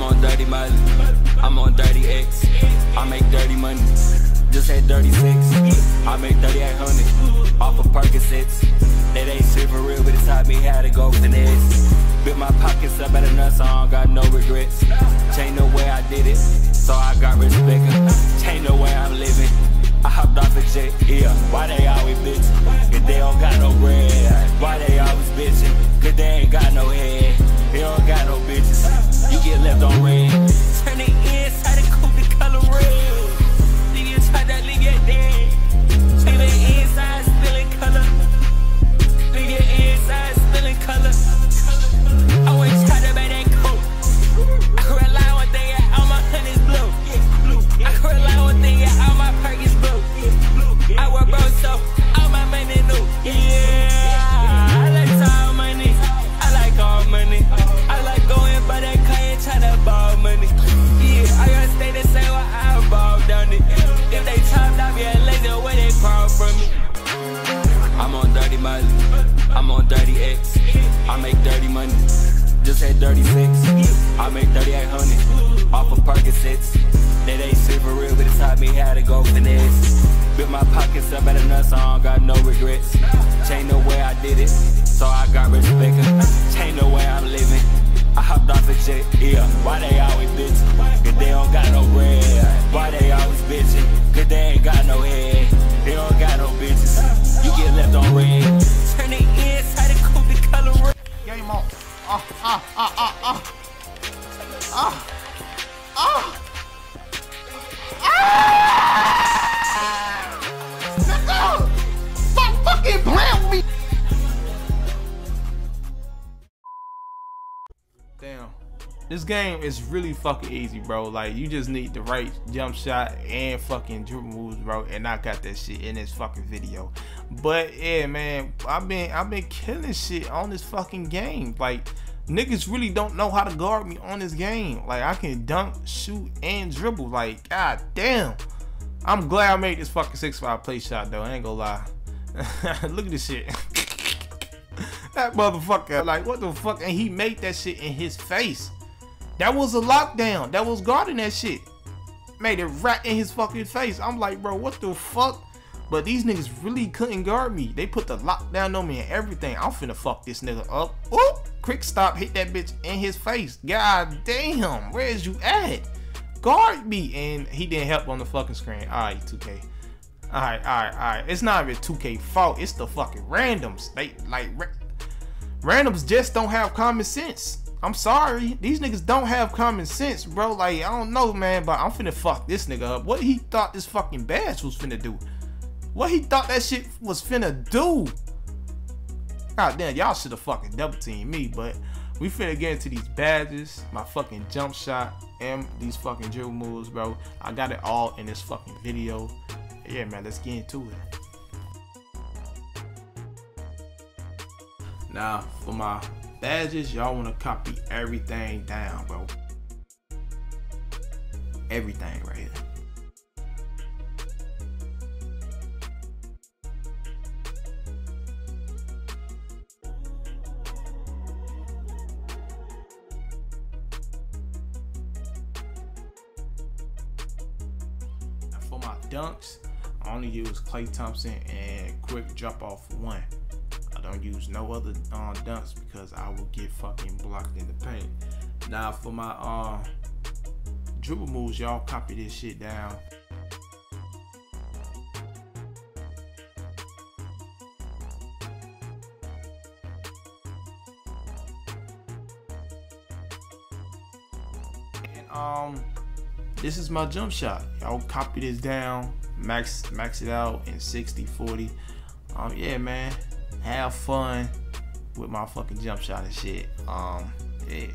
I'm on dirty Miley, I'm on dirty X. I make dirty money, just had 36. I make 3800 off of Percocets. It ain't shit for real, but it taught me how to go finesse. Built my pockets up at enough, so I don't got no regrets. Change the way I did it, so I got respect. Change the way I'm living, I hopped off a jet. Yeah, why they always bitchin'? If they don't got no bread, why they always bitchin'? Cause they ain't got no head, they don't got no bitches. You get left on red. Turn the inside the coupe the color red. Leave your child that leave your dead. Leave the inside still in color. Leave your inside still in color. I always try to make that coat. I can rely on one thing, all my honey's blue. I can rely on one thing, all my perky's blue. I wear bro, so all my money new. Yeah, I like all money, I like all money. I like going by that car and try to borrow money. Yeah, I gotta stay the same while I evolve down it. If they chopped off your legs, then where they crawl from me? I'm on dirty Miley, I'm on dirty X. I make dirty money, just had 36. I make 3800 off of Percocets. That ain't shit for real, but it taught me how to go finesse. Built my pockets up at enough, so I don't got no regrets. Changed the way I did it, so I got respect. Changed the way I'm living, I hopped off a jet. Yeah, why they always bitchin'? Cause they don't got no bread. Why they always bitchin'? Cause they ain't got no head, they don't got no bitches. You get left on red. Turn the inside the coupe the color red. Game on. Nigga! Stop fucking playing with me! Damn. This game is really fucking easy, bro. Like, you just need the right jump shot and fucking dribble moves, bro. And I got that shit in this fucking video. But yeah, man, I've been killing shit on this fucking game. Like, niggas really don't know how to guard me on this game. Like, I can dunk, shoot, and dribble. Like, god damn. I'm glad I made this fucking 6-5 play shot though. I ain't gonna lie. Look at this shit. That motherfucker, like, what the fuck? And he made that shit in his face. That was a lockdown. That was guarding that shit. Made it right in his fucking face. I'm like, bro, what the fuck? But these niggas really couldn't guard me. They put the lockdown on me and everything. I'm finna fuck this nigga up. Oop! Quick stop, hit that bitch in his face. God damn, where is you at? Guard me. And he didn't help on the fucking screen. Alright, 2K. Alright, alright, alright. It's not even 2K fault. It's the fucking randoms. They like randoms just don't have common sense. I'm sorry. These niggas don't have common sense, bro. Like, I don't know, man, but I'm finna fuck this nigga up. What he thought this fucking badge was finna do? What he thought that shit was finna do? God damn, y'all should have fucking double teamed me, but we finna get into these badges, my fucking jump shot, and these fucking dribble moves, bro. I got it all in this fucking video. Yeah, man, let's get into it. Now, for my badges, y'all wanna copy everything down, bro. Everything right here. For my dunks, I only use Klay Thompson and quick drop off one. I don't use no other dunks because I will get fucking blocked in the paint. Now for my dribble moves, y'all copy this shit down. And this is my jump shot. Y'all copy this down, max it out in 60/40. Yeah, man, have fun with my fucking jump shot and shit. Yeah.